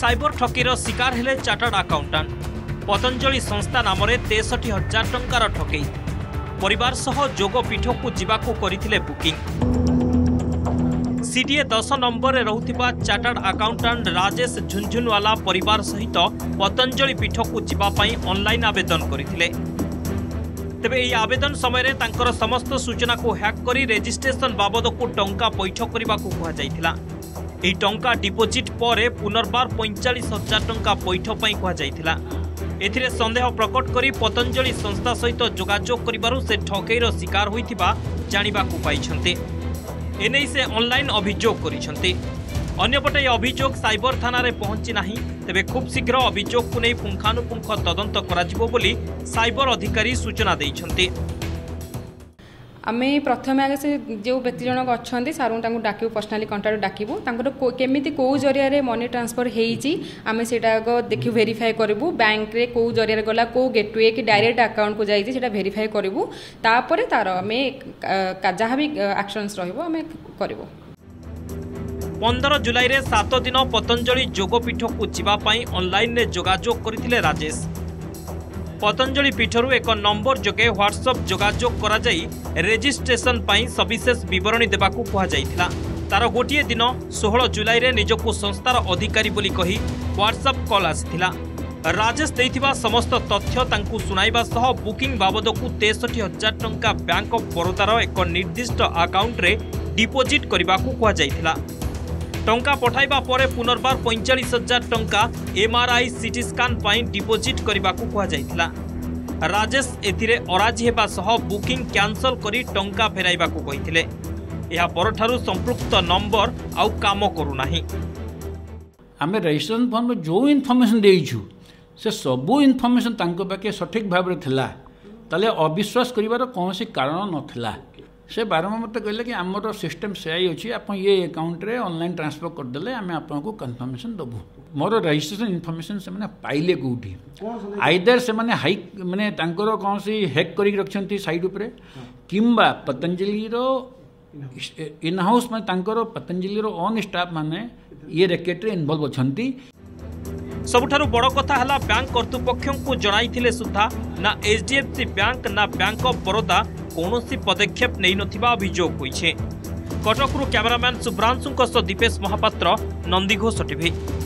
Cyber ठकीर शिकार हेले chartered accountant. Patanjali संस्था नाम 63,000 टंकार ठकई परिवार सह जोग पीठ को जीवाकू करथिले बुकिंग। सीडीए 10 नंबर रे रहुथिबा चार्टर्ड अकाउंटेंट राजेश झुनझुनवाला परिवार सहित पतंजलि पीठ को जीवा पई ऑनलाइन आवेदन करथिले। तेबे यह आवेदन समय तांकर समस्त सूचना को हैक करी रेजिस्ट्रेशन बाबद को टंका पैठ करने को कहुला। यह टंका डिपोजिट पर पुनर्बार 45,000 टंका पैठ पई कहुला। एथिरे संदेह प्रकट करी पतंजलि संस्था सहित जोगाजोग करिबारु से ठकेईर शिकार होइथिबा जानिबा को पाइछन्ते। एने से ऑनलाइन अभियोग करिछन्ते। अन्यपटे यह अभियोग साइबर थाना रे पहुंची नहीं। तेबे खूब शीघ्र अभियोग को नहीं पुंखानुपुंख तदंत कराजिबो बोली साइबर अधिकारी सूचना दैछन्ते। आम प्रथम आगे से जो व्यक्ति जनक अच्छा सारूँ डाकू पर्सनाली कंटाक्ट डाकू केमी कौ जरिया मनी ट्रांसफर होमें से देखू भेरीफाए करूँ बैंक रे कौ जरिया गला कौ गेटवे कि डायरेक्ट अकाउंट को जाइए भेरीफाए करूँ तापर तार आम जहाँ भी एक्शन्स रमें करूँ। 15 जुलाई रे 7 दिन पतंजलि जोगपीठ को जीवाई ऑनलाइन रे जोगाजोग करथिले राजेश। पतंजलि पीठरू एक नंबर जोगे व्हाट्सएप जोगाजोग करा जाई रेजिस्ट्रेशन पाई सविशेष बरणी देवा कहुला। तार गोटे दिन 16 जुलाई रे निजकू संस्थार अधिकारी बोली कही व्हाट्सएप कॉल आसिथिला। राजेश देथिबा समस्त तथ्य तांकू सुनाइबा सह बुकिंग बाबद को 63,000 टंका बैंक ऑफ बरोदार एक निर्दिष्ट अकाउंट रे डिपोजिट करबा को कहुला। टंका पठाइबा परे पुनर्बार 45,000 टंका MRI CT स्कान पाई डिपोजिट करने को कहुला। राजेश एथिरे अराजी हेबा सह बुकिंग कैंसल करी टंका फेराइबा को कहिथिले। या परठारु संपुक्त नंबर आउ काम करू नाही। आमे रजिस्ट्रेशन फॉर्म जो इनफॉर्मेशन देइछु से सबु इनफॉर्मेशन तांको पाके सठिक भाबरे थिला ताले अविश्वास करिवार कोनोसी कारण नथिला। से बारम्बार मतलब कहले कि आमर सिस्टम से आई अच्छी आप ये अकाउंट रे ऑनलाइन ट्रांसफर करदे आम आपको कन्फर्मेशन देवु। मोर रजिस्ट्रेशन इनफॉर्मेशन से मैंने पाइले कौटी आईदर से मैंने हाइक मैंने कौन सी हैक कर रखिंट साइड उपरे किंबा पतंजलि इन हाउस मैं पतंजलि ऑन स्टाफ माने ये रैकेट रे इन्वॉल्व अछंती। सबुठारु बड़ कथा हला बैंक कर्तृपक्ष को जणाइथिले सुद्धा ना एचडीएफसी बैंक ना बैंक ऑफ बरोदा कौनसी पदक्षेप नहीं नथिबा अभियोग होइछे। कटकरू कैमरामैन सुब्रांशु दीपेश महापात्र, नंदीघोष टीवी।